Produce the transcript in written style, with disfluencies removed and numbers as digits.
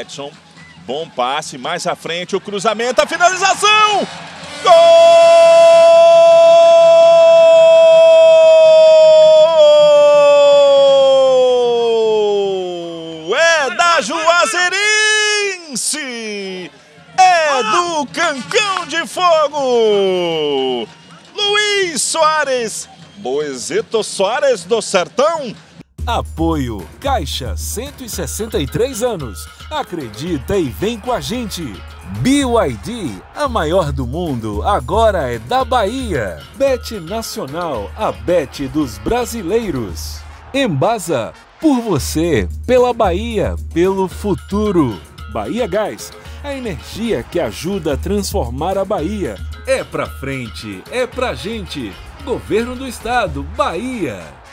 Edson, bom passe, mais à frente o cruzamento, a finalização! Gol! É da Juazeirense! É do Cancão de Fogo! Luis Soares, Boezito Soares do Sertão. Apoio Caixa 163 anos. Acredita e vem com a gente. BYD, a maior do mundo, agora é da Bahia. Bet Nacional, a bet dos brasileiros. Embasa, por você, pela Bahia, pelo futuro. Bahia Gás, a energia que ajuda a transformar a Bahia. É pra frente, é pra gente. Governo do Estado, Bahia.